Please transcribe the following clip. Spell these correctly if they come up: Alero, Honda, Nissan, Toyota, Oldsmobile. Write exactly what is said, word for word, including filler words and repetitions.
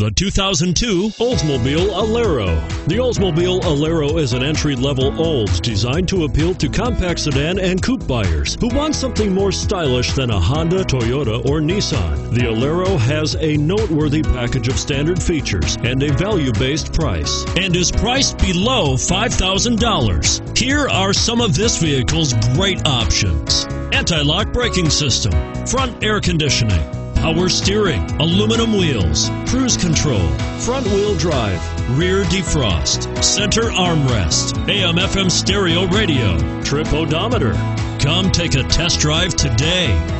The two thousand two Oldsmobile Alero. The Oldsmobile Alero is an entry-level Olds designed to appeal to compact sedan and coupe buyers who want something more stylish than a Honda, Toyota, or Nissan. The Alero has a noteworthy package of standard features and a value-based price and is priced below five thousand dollars. Here are some of this vehicle's great options: anti-lock braking system, front air conditioning, power steering, aluminum wheels, cruise control, front wheel drive, rear defrost, center armrest, A M F M stereo radio, trip odometer. Come take a test drive today.